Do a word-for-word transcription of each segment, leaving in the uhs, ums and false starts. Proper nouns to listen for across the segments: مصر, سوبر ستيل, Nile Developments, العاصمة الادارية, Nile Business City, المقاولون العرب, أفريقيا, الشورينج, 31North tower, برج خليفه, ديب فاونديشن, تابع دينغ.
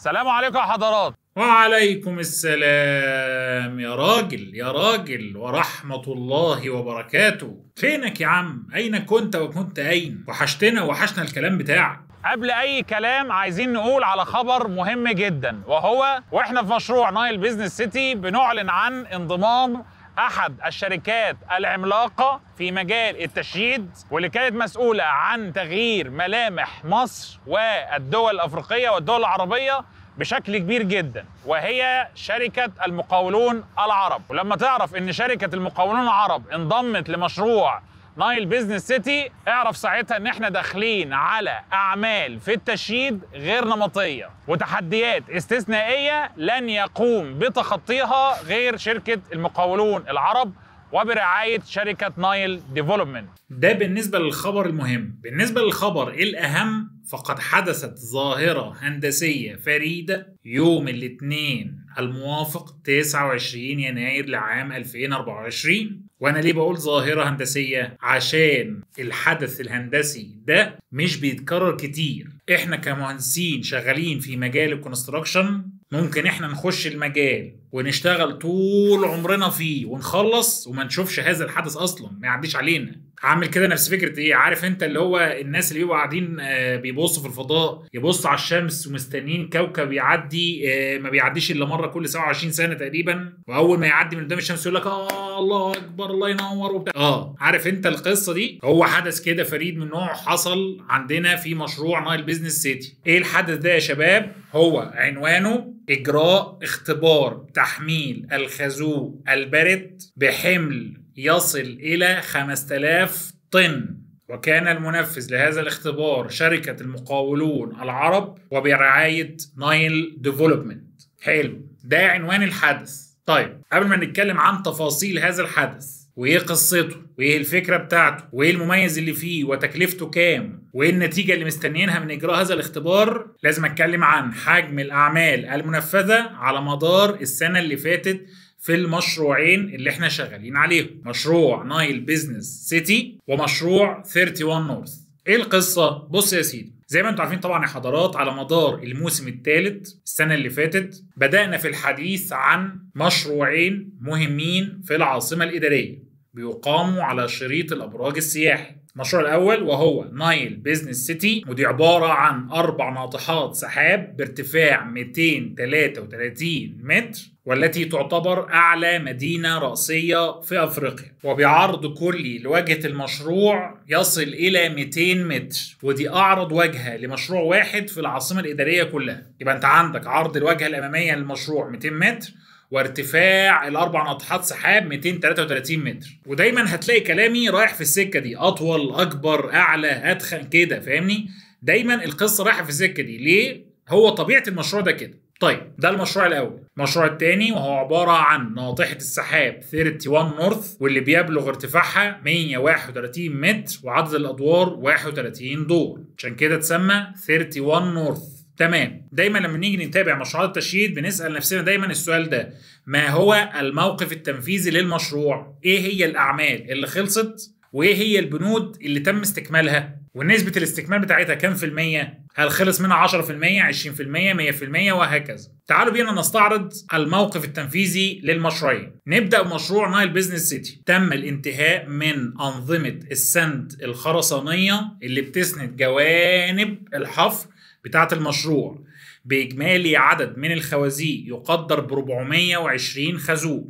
السلام عليكم يا حضرات. وعليكم السلام يا راجل يا راجل ورحمة الله وبركاته. فينك يا عم؟ أين كنت وكنت أين؟ وحشتنا وحشنا الكلام بتاعك. قبل أي كلام عايزين نقول على خبر مهم جدا، وهو وإحنا في مشروع نايل بيزنس سيتي بنعلن عن انضمام أحد الشركات العملاقة في مجال التشييد، واللي كانت مسؤولة عن تغيير ملامح مصر والدول الأفريقية والدول العربية بشكل كبير جدا، وهي شركة المقاولون العرب. ولما تعرف إن شركة المقاولون العرب انضمت لمشروع نايل بيزنس سيتي، اعرف ساعتها ان احنا داخلين على اعمال في التشييد غير نمطيه وتحديات استثنائيه لن يقوم بتخطيها غير شركه المقاولون العرب وبرعايه شركه نايل ديفلوبمنت. ده بالنسبه للخبر المهم. بالنسبه للخبر الاهم، فقد حدثت ظاهرة هندسية فريدة يوم الاثنين الموافق تسعة وعشرين يناير لعام ألفين وأربعة وعشرين. وأنا ليه بقول ظاهرة هندسية؟ عشان الحدث الهندسي ده مش بيتكرر كتير. إحنا كمهندسين شغالين في مجال الكونستراكشن ممكن إحنا نخش المجال ونشتغل طول عمرنا فيه ونخلص وما نشوفش هذا الحدث أصلا، ما يعديش علينا. عامل كده نفس فكره ايه؟ عارف انت اللي هو الناس اللي بيبقوا قاعدين بيبصوا في الفضاء، يبصوا على الشمس ومستنيين كوكب يعدي، ما بيعديش الا مره كل سبعة وعشرين سنة تقريبا، واول ما يعدي من قدام الشمس يقول لك اه الله اكبر الله ينور وبتاع. اه عارف انت القصه دي؟ هو حدث كده فريد من نوعه حصل عندنا في مشروع نايل بيزنس سيتي. ايه الحدث ده يا شباب؟ هو عنوانه اجراء اختبار تحميل الخازوق البارد بحمل يصل إلى خمسة آلاف طن، وكان المنفذ لهذا الاختبار شركة المقاولون العرب وبرعاية نايل ديفلوبمنت. حلو، ده عنوان الحدث. طيب قبل ما نتكلم عن تفاصيل هذا الحدث وإيه قصته وإيه الفكرة بتاعته وإيه المميز اللي فيه وتكلفته كام وإيه النتيجة اللي مستنيينها من إجراء هذا الاختبار، لازم أتكلم عن حجم الأعمال المنفذة على مدار السنة اللي فاتت في المشروعين اللي احنا شغالين عليهم، مشروع نايل بيزنس سيتي ومشروع واحد وثلاثين نورث. ايه القصه؟ بص يا سيدي، زي ما انتم عارفين طبعا يا حضرات، على مدار الموسم الثالث السنه اللي فاتت بدانا في الحديث عن مشروعين مهمين في العاصمه الاداريه بيقاموا على شريط الابراج السياحي. المشروع الاول وهو نايل بيزنس سيتي، ودي عباره عن اربع ناطحات سحاب بارتفاع مئتين وثلاثة وثلاثين متر، والتي تعتبر أعلى مدينة رأسية في أفريقيا، وبعرض كلي لواجهة المشروع يصل إلى مئتين متر، ودي أعرض واجهة لمشروع واحد في العاصمة الإدارية كلها. يبقى أنت عندك عرض الواجهة الأمامية للمشروع مئتين متر، وارتفاع الأربع ناطحات سحاب مئتين وثلاثة وثلاثين متر. ودايما هتلاقي كلامي رايح في السكة دي، أطول، أكبر، أعلى، أدخن كده، فاهمني؟ دايما القصة رايحة في السكة دي. ليه؟ هو طبيعة المشروع ده كده. طيب ده المشروع الاول. المشروع الثاني وهو عباره عن ناطحه السحاب واحد وثلاثين نورث، واللي بيبلغ ارتفاعها مئة وواحد وثلاثين متر وعدد الادوار واحد وثلاثين دور، عشان كده تسمى واحد وثلاثين نورث. تمام. دايما لما نيجي نتابع مشروعات التشييد بنسال نفسنا دايما السؤال ده، ما هو الموقف التنفيذي للمشروع؟ ايه هي الاعمال اللي خلصت؟ وايه هي البنود اللي تم استكمالها؟ ونسبة الاستكمال بتاعتها كام في المية؟ هل خلص منها عشرة في المية، عشرين في المية، مية في المية وهكذا. تعالوا بينا نستعرض الموقف التنفيذي للمشروعين. نبدأ بمشروع نايل بيزنس سيتي. تم الانتهاء من أنظمة السند الخرسانية اللي بتسند جوانب الحفر بتاعة المشروع، بإجمالي عدد من الخوازيق يقدر ب أربعمئة وعشرين خازوق،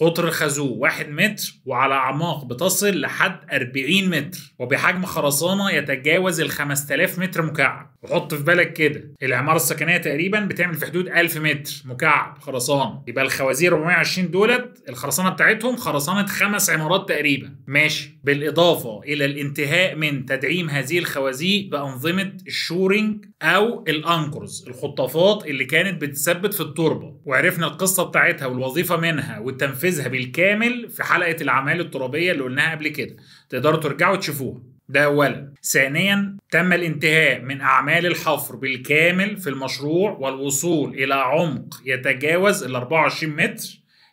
قطر الخازوق واحد متر، وعلى أعماق بتصل لحد أربعين متر، وبحجم خرسانة يتجاوز ال خمسة آلاف متر مكعب. وحط في بالك كده العمارة السكنية تقريبا بتعمل في حدود ألف متر مكعب خرسانة، يبقى الخوازيق أربعمئة وعشرين دولت الخرسانة بتاعتهم خرسانة خمس عمارات تقريبا، ماشي. بالإضافة إلى الانتهاء من تدعيم هذه الخوازيق بأنظمة الشورينج أو الأنكرز، الخطافات اللي كانت بتثبت في التربة، وعرفنا القصة بتاعتها والوظيفة منها وتنفيذها بالكامل في حلقة الأعمال الترابية اللي قلناها قبل كده، تقدروا ترجعوا تشوفوها. ده أولا. ثانيا، تم الانتهاء من أعمال الحفر بالكامل في المشروع والوصول إلى عمق يتجاوز ال أربعة وعشرين متر،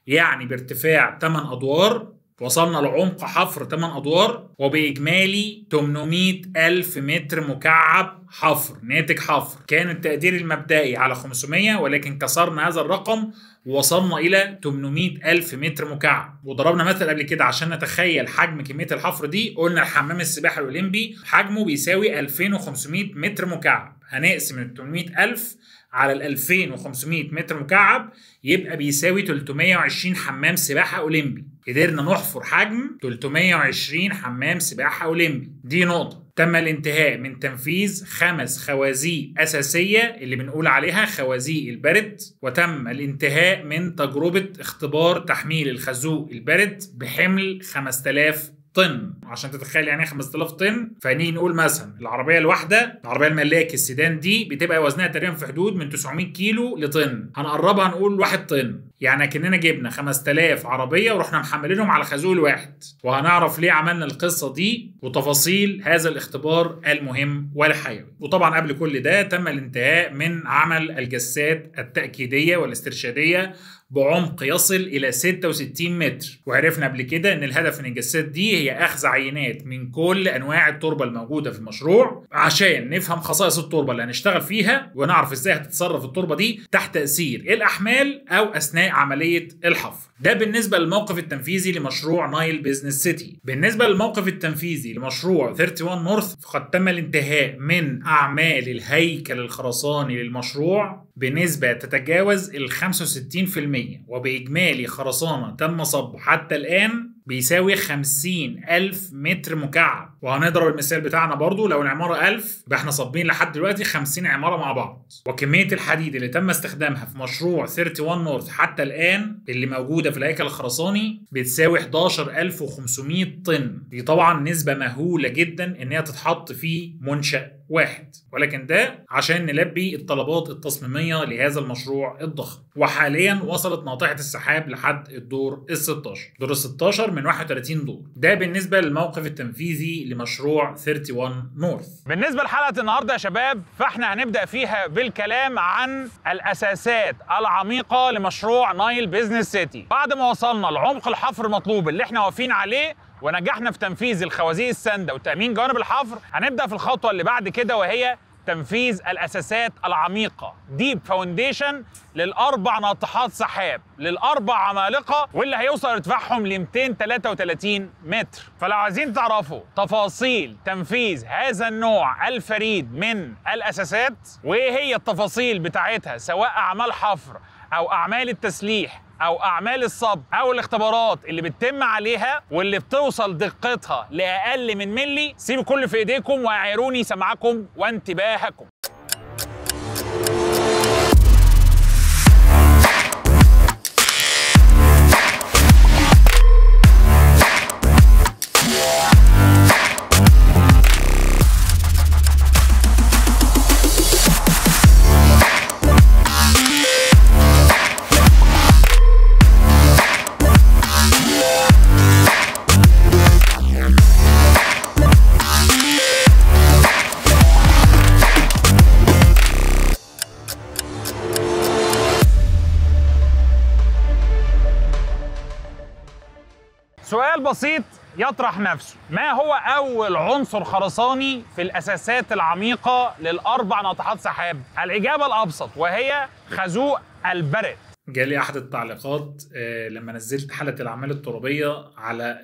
يعني بارتفاع ثمانية أدوار. وصلنا لعمق حفر ثمانية أدوار، وبإجمالي ثمانمائة ألف متر مكعب حفر ناتج حفر. كان التقدير المبدئي على خمسمائة ولكن كسرنا هذا الرقم ووصلنا إلى ثمانمائة ألف متر مكعب. وضربنا مثل قبل كده عشان نتخيل حجم كمية الحفر دي، قلنا الحمام السباحة الأولمبي حجمه بيساوي ألفين وخمسمائة متر مكعب، هنقسم ال ثمانمائة ألف على ال ألفين وخمسمائة متر مكعب يبقى بيساوي ثلاثمائة وعشرين حمام سباحة أولمبي. قدرنا نحفر حجم ثلاثمائة وعشرين حمام سباحة أولمبي. دي نقطة. تم الانتهاء من تنفيذ خمس خوازيق أساسية اللي بنقول عليها خوازيق البرد، وتم الانتهاء من تجربة اختبار تحميل الخازوق البرد بحمل خمسة آلاف طن. عشان تتخيل يعني خمسة آلاف طن، فنيجي نقول مثلا العربيه الواحده، العربيه الملاكي السيدان دي بتبقى وزنها تقريبا في حدود من تسعمائة كيلو لطن، هنقربها نقول واحد طن. يعني كأننا جبنا خمسة آلاف عربيه ورحنا محملينهم على خازوق الواحد. وهنعرف ليه عملنا القصه دي وتفاصيل هذا الاختبار المهم والحيوي. وطبعا قبل كل ده تم الانتهاء من عمل الجسات التاكيديه والاسترشاديه بعمق يصل الى ستة وستين متر. وعرفنا قبل كده ان الهدف من الجسات دي هي اخذ عينات من كل انواع التربه الموجوده في المشروع عشان نفهم خصائص التربه اللي هنشتغل فيها ونعرف ازاي هتتصرف التربه دي تحت تاثير الاحمال او اثناء عمليه الحفر. ده بالنسبه للموقف التنفيذي لمشروع نايل بيزنس سيتي. بالنسبه للموقف التنفيذي لمشروع واحد وثلاثين نورث، فقد تم الانتهاء من اعمال الهيكل الخرساني للمشروع بنسبه تتجاوز ال خمسة وستين في المية، وباجمالي خرسانه تم صب حتى الان بيساوي خمسين ألف متر مكعب. وهنضرب المثال بتاعنا برضو، لو العمارة ألف يبقى احنا صابين لحد دلوقتي خمسين عمارة مع بعض. وكمية الحديد اللي تم استخدامها في مشروع واحد وثلاثين نورث حتى الآن اللي موجودة في الهيكل الخرساني بتساوي أحد عشر ألف وخمسمائة طن. دي طبعا نسبة مهولة جدا إن هي تتحط في منشأ واحد، ولكن ده عشان نلبي الطلبات التصميمية لهذا المشروع الضخم. وحاليا وصلت ناطحة السحاب لحد الدور الستاشر، دور الستاشر من واحد وثلاثين دور. ده بالنسبة للموقف التنفيذي لمشروع واحد وثلاثين نورث. بالنسبة لحلقة النهاردة يا شباب، فاحنا هنبدأ فيها بالكلام عن الأساسات العميقة لمشروع نايل بيزنس سيتي. بعد ما وصلنا لعمق الحفر المطلوب اللي احنا واقفين عليه ونجحنا في تنفيذ الخوازيق الساندة وتأمين جوانب الحفر، هنبدأ في الخطوة اللي بعد كده وهي تنفيذ الأساسات العميقة ديب فاونديشن للأربع ناطحات سحاب، للأربع عمالقة واللي هيوصل ارتفاعهم ل مئتين وثلاثة وثلاثين متر. فلو عايزين تعرفوا تفاصيل تنفيذ هذا النوع الفريد من الأساسات وإيه هي التفاصيل بتاعتها سواء أعمال حفر أو أعمال التسليح أو أعمال الصب أو الاختبارات اللي بتتم عليها واللي بتوصل دقتها لأقل من ملي، سيبوا كل في إيديكم وأعيروني سمعكم وانتباهكم. سؤال بسيط يطرح نفسه، ما هو أول عنصر خرساني في الأساسات العميقة للأربع ناطحات سحاب؟ الإجابة الأبسط وهي خازوق البرد. جالي أحد التعليقات لما نزلت حلقة الأعمال الترابية على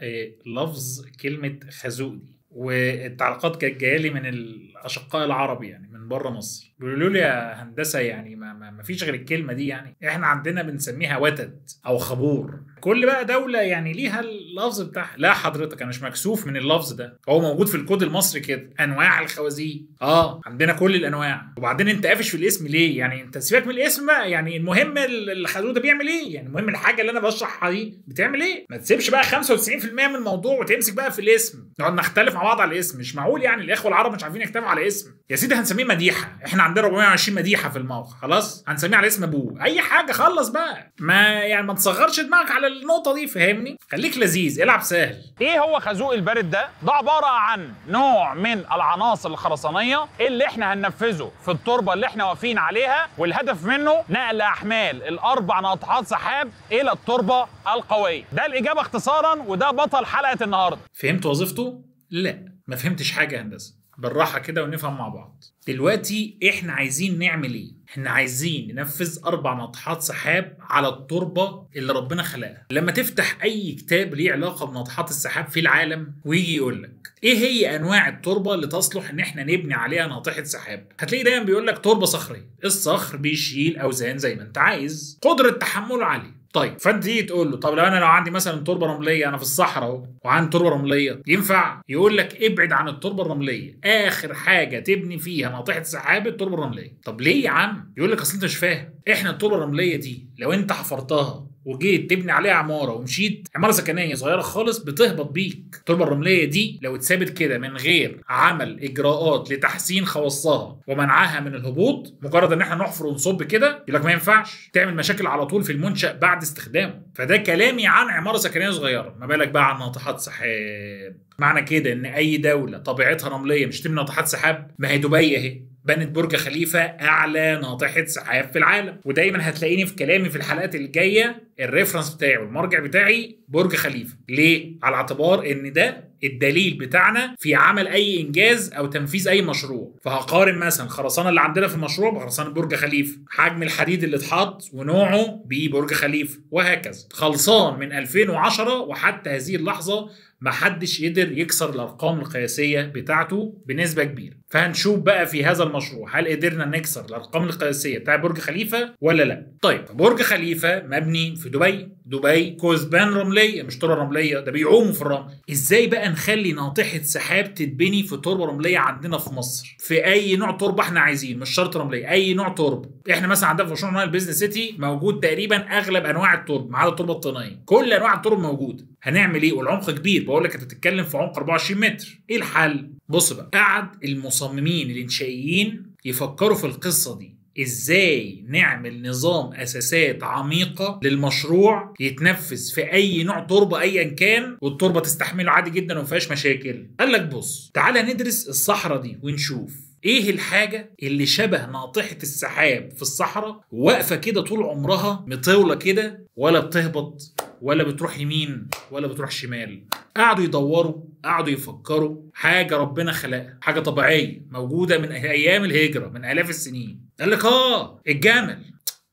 لفظ كلمة خازوق دي، والتعليقات كانت جايالي من الأشقاء العرب يعني من بره مصر، بيقولوا لي يا هندسة يعني ما, ما فيش غير الكلمة دي، يعني احنا عندنا بنسميها وتد أو خبور، كل بقى دولة يعني ليها اللفظ بتاعها. لا حضرتك انا مش مكسوف من اللفظ ده، هو موجود في الكود المصري كده، انواع الخوازيق اه عندنا كل الانواع. وبعدين انت قافش في الاسم ليه؟ يعني انت سيبك من الاسم بقى، يعني المهم الخازوق ده بيعمل ايه؟ يعني المهم الحاجة اللي انا بشرحها دي بتعمل ايه؟ ما تسيبش بقى خمسة وتسعين في المية من الموضوع وتمسك بقى في الاسم، نقعد نختلف مع بعض على الاسم. مش معقول يعني الاخوة العرب مش عارفين يجتمعوا على اسم. يا سيدي هنسميه مديحة، احنا عندنا أربعمائة وعشرين مديحة في الموقع، خلاص هنسميه على اسم ابوه، اي حاجة خلص بقى، ما يعني ما تصغرش دماغك على النقطة دي، فهمني؟ خليك لذيذ، العب سهل. ايه هو خازوق البرد ده؟ ده عبارة عن نوع من العناصر الخرسانية اللي احنا هننفذه في التربة اللي احنا واقفين عليها، والهدف منه نقل احمال الاربع ناطحات سحاب الى التربة القوية. ده الإجابة اختصارا، وده بطل حلقة النهاردة. فهمت وظيفته؟ لا ما فهمتش حاجه هندسه، بالراحه كده ونفهم مع بعض. دلوقتي احنا عايزين نعمل ايه؟ احنا عايزين ننفذ اربع ناطحات سحاب على التربه اللي ربنا خلقها. لما تفتح اي كتاب ليه علاقه بناطحات السحاب في العالم ويجي يقول لك ايه هي انواع التربه اللي تصلح ان احنا نبني عليها ناطحه سحاب، هتلاقي دايما بيقول لك تربه صخريه، الصخر بيشيل اوزان زي ما انت عايز، قدره تحمله عاليه. طيب فانت تيجي تقول له طب لو انا لو عندي مثلا تربه رمليه، انا في الصحراء اهو وعندي تربه رمليه، ينفع؟ يقول لك ابعد عن التربه الرمليه، اخر حاجه تبني فيها ناطحه سحاب التربه الرمليه. طب ليه يا عم؟ يقول لك اصل انت مش فاهم، احنا التربه الرمليه دي لو انت حفرتها وجيت تبني عليها عماره ومشيت عماره سكنيه صغيره خالص بتهبط بيك. التربه الرمليه دي لو اتسابت كده من غير عمل اجراءات لتحسين خواصها ومنعها من الهبوط، مجرد ان احنا نحفر ونصب كده يقول لك ما ينفعش، تعمل مشاكل على طول في المنشأ بعد استخدامه. فده كلامي عن عماره سكنيه صغيره، ما بالك بقى عن ناطحات سحاب. معنى كده ان اي دوله طبيعتها رمليه مش تبني ناطحات سحاب؟ ما هي دبي اهي بنت برج خليفه اعلى ناطحه سحاب في العالم. ودايما هتلاقيني في كلامي في الحلقات الجايه الريفرنس بتاعي والمرجع بتاعي برج خليفه، ليه؟ على اعتبار ان ده الدليل بتاعنا في عمل اي انجاز او تنفيذ اي مشروع. فهقارن مثلا خرسانه اللي عندنا في المشروع بخرسانه برج خليفه، حجم الحديد اللي اتحط ونوعه ببرج خليفه، وهكذا. خلصان من ألفين وعشرة وحتى هذه اللحظه محدش قدر يكسر الارقام القياسيه بتاعته بنسبه كبيره. فهنشوف بقى في هذا المشروع هل قدرنا نكسر الارقام القياسيه بتاع برج خليفه ولا لا. طيب برج خليفه مبني في دبي، دبي كثبان رمليه مش تربه رمليه، ده بيعوموا في الرمل. ازاي بقى نخلي ناطحه سحاب تتبني في تربه رمليه عندنا في مصر؟ في اي نوع تربه احنا عايزين، مش شرط رمليه، اي نوع تربه. احنا مثلا عندنا في مشروع نايل بيزنس سيتي موجود تقريبا اغلب انواع التربه ما عدا التربه الطينيه، كل انواع التربه موجوده. هنعمل ايه والعمق كبير؟ بقول لك انت بتتكلم في عمق أربعة وعشرين متر. ايه الحل؟ بص بقى، قعد المصممين الانشائيين يفكروا في القصه دي، ازاي نعمل نظام اساسات عميقه للمشروع يتنفذ في اي نوع تربه ايا كان والتربه تستحمله عادي جدا وما فيهاش مشاكل. قال لك بص تعالى ندرس الصحراء دي ونشوف ايه الحاجه اللي شبه ناطحه السحاب في الصحراء واقفه كده طول عمرها مطوله كده، ولا بتهبط ولا بتروح يمين ولا بتروح شمال. قعدوا يدوروا، قعدوا يفكروا، حاجه ربنا خلقها، حاجه طبيعيه موجوده من ايام الهجره من الاف السنين. قال لك اه الجمل.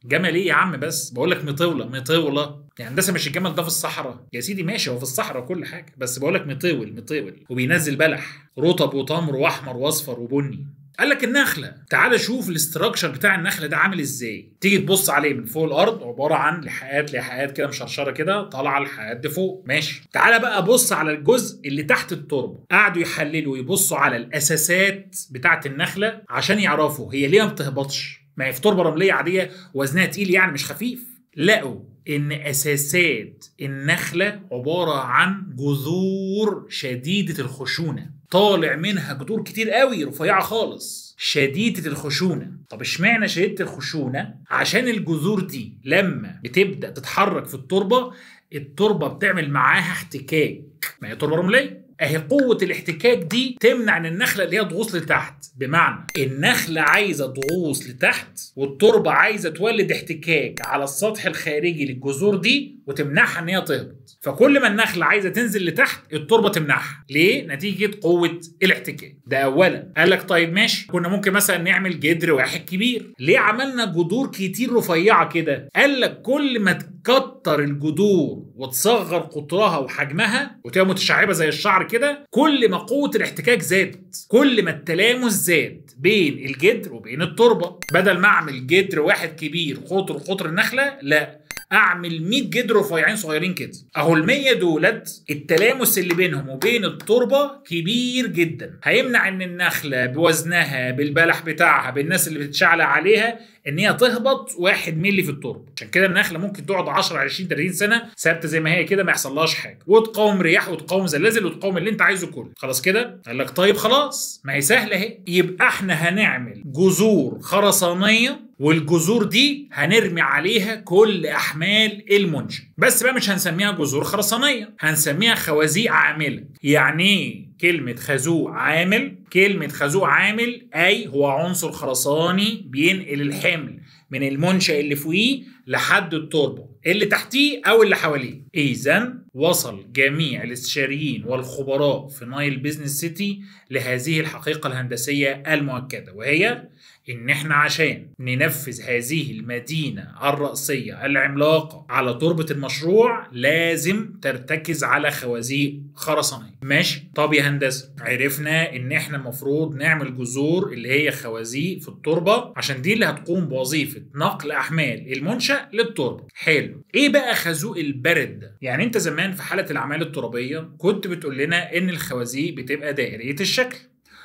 جمل ايه يا عم؟ بس بقول لك مطوله مطوله، يعني هندسه مش الجمل ده في الصحراء يا سيدي، ماشي هو في الصحراء كل حاجه، بس بقول لك مطول مطول وبينزل بلح رطب وتمر واحمر واصفر وبني. قال لك النخله، تعال شوف الاستراكشر بتاع النخله ده عامل ازاي. تيجي تبص عليه من فوق الارض عباره عن لحقات لحقات كده مشرشره كده طالعه لحقات دي فوق، ماشي. تعال بقى بص على الجزء اللي تحت التربه. قعدوا يحللوا ويبصوا على الاساسات بتاعه النخله عشان يعرفوا هي ليه ما بتهبطش، ما هي في تربه رمليه عاديه وزنها تقيل يعني مش خفيف. لقوا ان اساسات النخله عباره عن جذور شديده الخشونه، طالع منها جذور كتير قوي رفيعه خالص شديده الخشونه. طب اشمعنى شديده الخشونه؟ عشان الجذور دي لما بتبدا تتحرك في التربه، التربه بتعمل معاها احتكاك، ما هي تربه رمليه، اهي قوه الاحتكاك دي تمنع ان النخله اللي هي تغوص لتحت. بمعنى النخله عايزه تغوص لتحت والتربه عايزه تولد احتكاك على السطح الخارجي للجذور دي وتمنعها ان هي تهبط. فكل ما النخله عايزه تنزل لتحت التربه تمنعها، ليه؟ نتيجه قوه الاحتكاك ده. اولا قال لك طيب ماشي، كنا ممكن مثلا نعمل جدر واحد كبير، ليه عملنا جذور كتير رفيعه كده؟ قال لك كل ما تكتر الجذور وتصغر قطرها وحجمها وتبقى متشعبه زي الشعر كده، كل ما قوه الاحتكاك زادت، كل ما التلامس زاد بين الجدر وبين التربه. بدل ما اعمل جدر واحد كبير قطر قطر النخله، لا اعمل مية جدر رفيعين صغيرين كده. اهو المية دولت التلامس اللي بينهم وبين التربه كبير جدا، هيمنع ان النخله بوزنها بالبلح بتاعها بالناس اللي بتتشعلق عليها ان هي تهبط واحد مللي في التربه. عشان كده النخله ممكن تقعد عشرة عشرين تلاتين سنة ثابته زي ما هي كده ما يحصلهاش حاجه، وتقاوم رياح وتقاوم زلازل وتقاوم اللي انت عايزه كله. خلاص كده؟ قال لك طيب خلاص ما هي سهله اهي، يبقى احنا هنعمل جذور خرسانيه والجذور دي هنرمي عليها كل احمال المنشأ. بس بقى مش هنسميها جذور خرسانيه، هنسميها خوازيق عامله. يعني ايه كلمه خازوق عامل؟ كلمه خازوق عامل اي هو عنصر خرساني بينقل الحمل من المنشأ اللي فوقيه لحد التوربو اللي تحتيه أو اللي حواليه. إذن وصل جميع الاستشاريين والخبراء في نايل بيزنس سيتي لهذه الحقيقة الهندسية المؤكدة، وهي إن إحنا عشان ننفذ هذه المدينة الرئيسية العملاقة على تربة المشروع لازم ترتكز على خوازيق خرسانية. ماشي، طب يا هندسة عرفنا إن إحنا المفروض نعمل جذور اللي هي خوازيق في التربة عشان دي اللي هتقوم بوظيفة نقل أحمال المنشأ للتربة. حلو، إيه بقى خازوق البرد ده؟ يعني أنت زمان في حالة الأعمال الترابية كنت بتقول لنا إن الخوازيق بتبقى دائرية الشكل،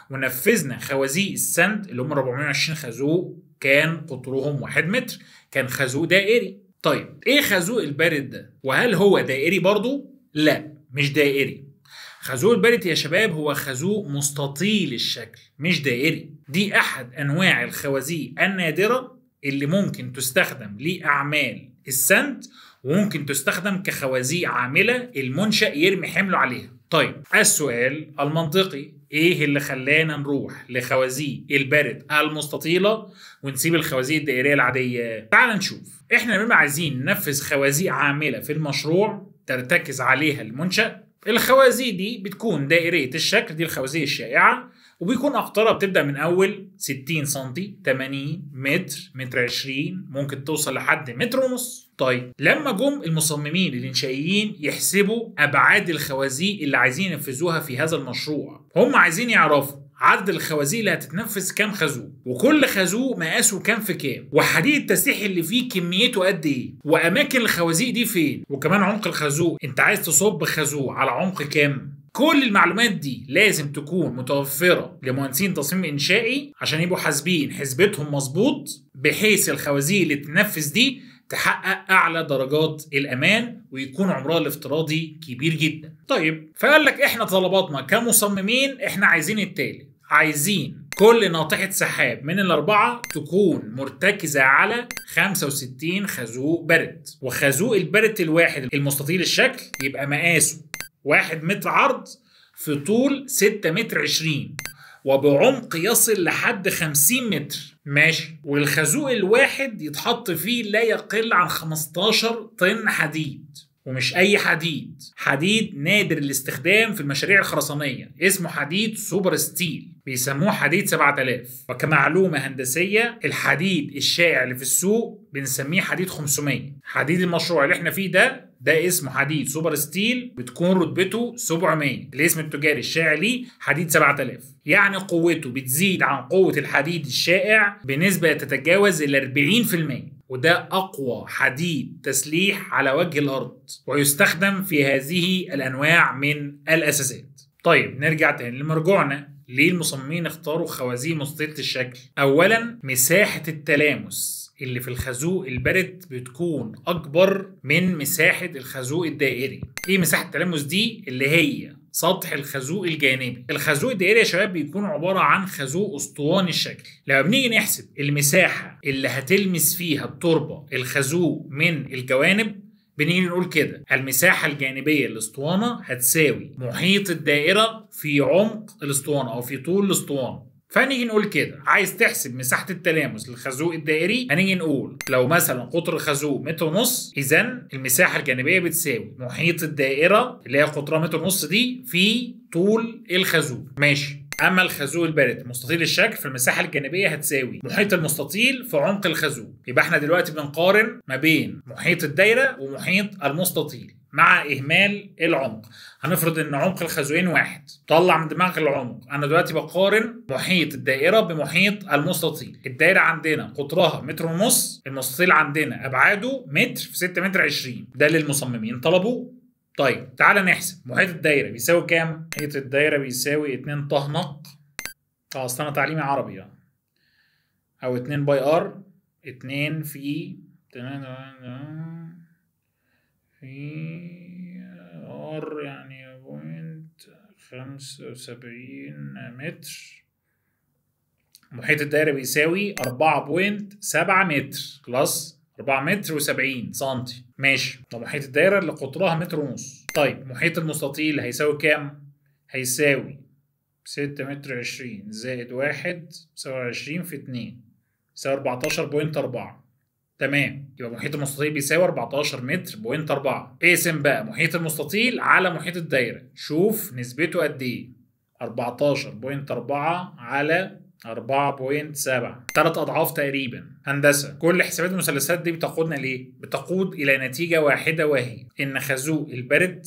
ونفذنا خوازيق السند اللي هم أربعمية وعشرين خازوق كان قطرهم واحد متر، كان خازوق دائري. طيب ايه خازوق البارد ده؟ وهل هو دائري برضه؟ لا، مش دائري. خازوق البارد يا شباب هو خازوق مستطيل الشكل مش دائري. دي احد انواع الخوازيق النادرة اللي ممكن تستخدم لأعمال السند، وممكن تستخدم كخوازيق عاملة المنشأ يرمي حمله عليها. طيب السؤال المنطقي، ايه اللي خلانا نروح لخوازيق البرد المستطيله ونسيب الخوازيق الدائريه العاديه؟ تعال نشوف. احنا لما عايزين ننفذ خوازيق عامله في المشروع ترتكز عليها المنشأ، الخوازيق دي بتكون دائريه الشكل، دي الخوازيق الشائعه، وبيكون اقطارها بتبدا من اول ستين سم، تمانين متر، متر عشرين، ممكن توصل لحد متر ونص. طيب لما جم المصممين الانشائيين يحسبوا ابعاد الخوازيق اللي عايزين ينفذوها في هذا المشروع، هم عايزين يعرفوا عدد الخوازيق اللي هتتنفذ كام خازوق، وكل خازوق مقاسه كام في كام، وحديد التسليح اللي فيه كميته قد ايه، واماكن الخوازيق دي فين، وكمان عمق الخازوق، انت عايز تصب خازوق على عمق كام. كل المعلومات دي لازم تكون متوفرة لمهندسين تصميم إنشائي عشان يبقوا حاسبين حسبتهم مظبوط، بحيث الخوازيق اللي تنفذ دي تحقق أعلى درجات الأمان ويكون عمرها الافتراضي كبير جدا. طيب فقال لك إحنا طلباتنا كمصممين إحنا عايزين التالي، عايزين كل ناطحة سحاب من الأربعة تكون مرتكزة على خمسة وستين خازوق برد، وخازوق البرد الواحد المستطيل الشكل يبقى مقاسه واحد متر عرض في طول ستة متر عشرين وبعمق يصل لحد خمسين متر. ماشي، والخازوق الواحد يتحط فيه لا يقل عن خمستاشر طن حديد، ومش اي حديد، حديد نادر الاستخدام في المشاريع الخرسانية، اسمه حديد سوبر ستيل، بيسموه حديد سبعة آلاف. وكمعلومة هندسية، الحديد الشائع اللي في السوق بنسميه حديد خمسمية. حديد المشروع اللي احنا فيه ده ده اسمه حديد سوبر ستيل، بتكون رتبته سبعمية، الاسم التجاري الشائع ليه حديد سبعة آلاف، يعني قوته بتزيد عن قوة الحديد الشائع بنسبة تتجاوز ال أربعين في المية، وده أقوى حديد تسليح على وجه الأرض، ويستخدم في هذه الأنواع من الأساسات. طيب نرجع تاني لمرجوعنا، ليه المصممين اختاروا خوازيق مستطيلة الشكل؟ أولاً مساحة التلامس اللي في الخازوق البارد بتكون اكبر من مساحه الخازوق الدائري. ايه مساحه التلامس دي؟ اللي هي سطح الخازوق الجانبي. الخازوق الدائري يا شباب بيكون عباره عن خازوق اسطواني الشكل. لما بنيجي نحسب المساحه اللي هتلمس فيها التربه الخازوق من الجوانب، بنيجي نقول كده المساحه الجانبيه للاسطوانه هتساوي محيط الدائره في عمق الاسطوانه او في طول الاسطوانه. فنيجي نقول كده عايز تحسب مساحة التلامس للخازوق الدائري، هنيجي نقول لو مثلا قطر الخازوق متر ونص، إذن المساحة الجانبية بتساوي محيط الدائرة اللي هي قطرها متر ونص دي في طول الخازوق. ماشي، أما الخازوق البارد مستطيل الشكل فالمساحة الجانبية هتساوي محيط المستطيل في عمق الخازوق. يبقى احنا دلوقتي بنقارن ما بين محيط الدائرة ومحيط المستطيل مع إهمال العمق. هنفرض إن عمق الخازوقين واحد، طلع من دماغ العمق، أنا دلوقتي بقارن محيط الدائرة بمحيط المستطيل. الدائرة عندنا قطرها متر ونص، المستطيل عندنا أبعاده متر في ستة متر عشرين، ده اللي المصممين طلبوه. طيب تعالى نحسب محيط الدائرة بيساوي كام؟ محيط الدائرة بيساوي اتنين طهنق، أصل أنا تعليمي عربي يعني، أو اتنين باي آر، اتنين في في ار يعني بوينت خمسة وسبعين متر. محيط الدائرة بيساوي أربعة بوينت سبعة متر، خلاص أربعة متر وسبعين سنتي. ماشي، ده محيط الدائرة اللي قطرها متر ونص. طيب محيط المستطيل هيساوي كام؟ هيساوي ستة متر عشرين زائد واحد بيساوي عشرين في اتنين، بيساوي أربعتاشر بوينت أربعة. تمام، يبقى محيط المستطيل بيساوي أربعتاشر متر بوينت أربعة. اقسم بقى محيط المستطيل على محيط الدايره، شوف نسبته قد ايه. أربعتاشر فاصلة أربعة على أربعة فاصلة سبعة، ثلاث اضعاف تقريبا. هندسه كل حسابات المثلثات دي بتقودنا لايه؟ بتقود الى نتيجه واحده، وهي ان خازوق البرد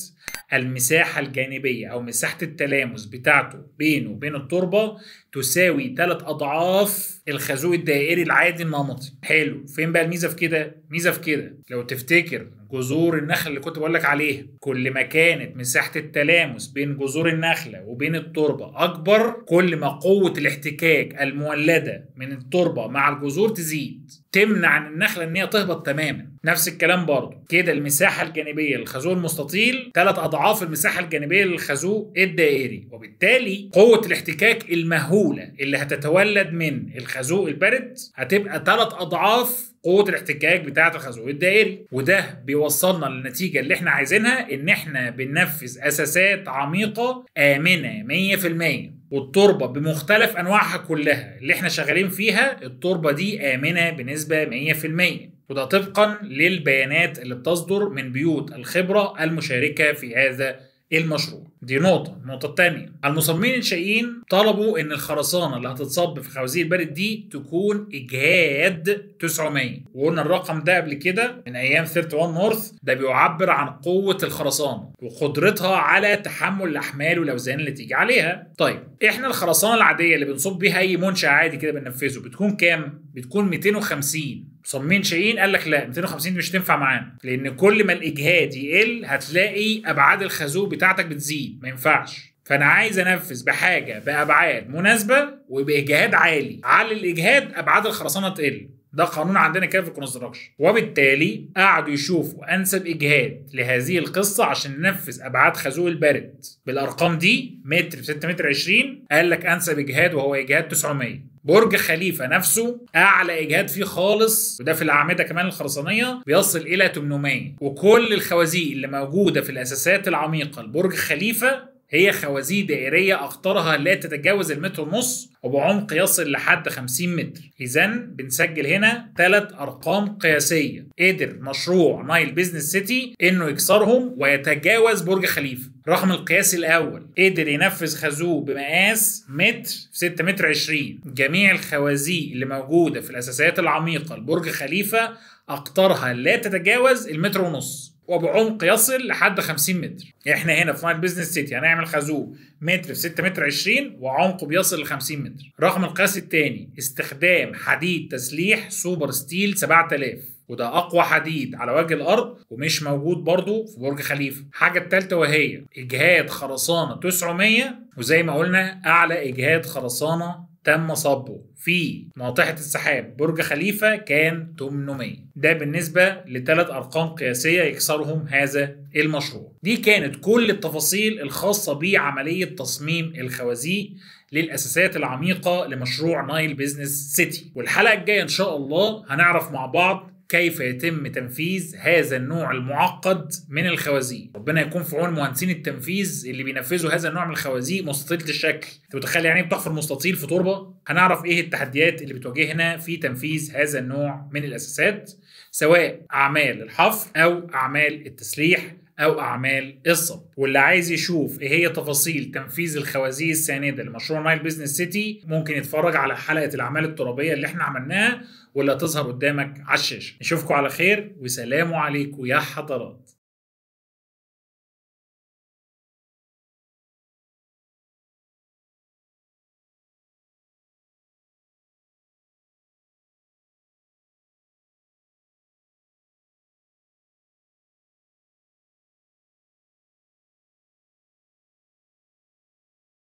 المساحه الجانبيه او مساحه التلامس بتاعته بينه وبين التربه تساوي ثلاث اضعاف الخازوق الدائري العادي النمطي. حلو، فين بقى الميزه في كده؟ ميزه في كده لو تفتكر جذور النخل اللي كنت بقول لك عليها، كل ما كانت مساحه التلامس بين جذور النخله وبين التربه اكبر، كل ما قوه الاحتكاك المولده من التربه مع الجذور تزيد، تمنع النخله ان هي تهبط تماما. نفس الكلام برضو كده، المساحه الجانبيه للخازوق المستطيل ثلاث اضعاف المساحه الجانبيه للخازوق الدائري، وبالتالي قوه الاحتكاك المهوله اللي هتتولد من الخازوق البارد هتبقى ثلاث اضعاف قوه الاحتكاك بتاعه الخازوق الدائري. وده بيوصلنا للنتيجه اللي احنا عايزينها، ان احنا بننفذ اساسات عميقه امنه مية في المية، والتربه بمختلف انواعها كلها اللي احنا شغالين فيها التربه دي امنه بنسبه مية في المية، وده طبقا للبيانات اللي بتصدر من بيوت الخبره المشاركه في هذا المشروع. دي نقطه. النقطه الثانيه، المصممين الانشائيين طلبوا ان الخرسانه اللي هتتصب في خوازيق البرد دي تكون اجهاد تسعمية، وقلنا الرقم ده قبل كده من ايام واحد وثلاثين نورث، ده بيعبر عن قوه الخرسانه وقدرتها على تحمل الاحمال والاوزان اللي تيجي عليها. طيب احنا الخرسانه العاديه اللي بنصب بيها اي منشا عادي كده بننفذه بتكون كام؟ بتكون ميتين وخمسين. مصممين شايين قال لك لا، ميتين وخمسين دي مش هتنفع معانا، لان كل ما الاجهاد يقل هتلاقي ابعاد الخازوق بتاعتك بتزيد، ما ينفعش. فانا عايز انفذ بحاجه بابعاد مناسبه وباجهاد عالي، على الاجهاد ابعاد الخرسانه تقل، ده قانون عندنا كده في الكونستراكشن. وبالتالي قعدوا يشوفوا انسب اجهاد لهذه القصه عشان ننفذ ابعاد خازوق البرد بالارقام دي، متر في ستة متر عشرين، قال لك انسب اجهاد وهو اجهاد تسعمية. برج خليفه نفسه اعلى اجهاد فيه خالص، وده في الاعمده كمان الخرسانيه، بيصل الى تمنمية، وكل الخوازيق اللي موجوده في الاساسات العميقه لبرج خليفه هي خوازيق دائريه اقطارها لا تتجاوز المتر ونص وبعمق يصل لحد خمسين متر. اذا بنسجل هنا ثلاث ارقام قياسيه قدر مشروع نايل بيزنس سيتي انه يكسرهم ويتجاوز برج خليفه. الرقم القياسي الاول، قدر ينفذ خازوق بمقاس متر في ستة متر عشرين. جميع الخوازيق اللي موجوده في الاساسات العميقه لبرج خليفه اقطارها لا تتجاوز المتر ونص وبعمق يصل لحد خمسين متر. احنا هنا في نايل بيزنس سيتي هنعمل خازوق متر في ستة متر عشرين وعمقه بيصل ل خمسين متر. الرقم القياسي الثاني، استخدام حديد تسليح سوبر ستيل سبعة آلاف، وده اقوى حديد على وجه الارض ومش موجود برضو في برج خليفه. الحاجه الثالثه وهي اجهاد خرسانه تسعمية، وزي ما قلنا اعلى اجهاد خرسانه تم صبه في ناطحه السحاب برج خليفه كان تمنمية. ده بالنسبه لثلاث ارقام قياسيه يكسرهم هذا المشروع. دي كانت كل التفاصيل الخاصه بعمليه تصميم الخوازيق للاساسات العميقه لمشروع نايل بيزنس سيتي. والحلقه الجايه ان شاء الله هنعرف مع بعض كيف يتم تنفيذ هذا النوع المعقد من الخوازيق. ربنا يكون في عون مهندسين التنفيذ اللي بينفذوا هذا النوع من الخوازيق مستطيله الشكل. انت متخيل يعني ايه بتحفر مستطيل في تربه؟ هنعرف ايه التحديات اللي بتواجهنا في تنفيذ هذا النوع من الاساسات، سواء اعمال الحفر او اعمال التسليح او اعمال الصب. واللي عايز يشوف ايه هي تفاصيل تنفيذ الخوازيق الساندة لمشروع نايل بيزنس سيتي ممكن يتفرج على حلقة الاعمال الترابية اللي احنا عملناها واللي هتظهر قدامك على الشاشة. نشوفكم على خير، وسلام عليكم يا حضرات.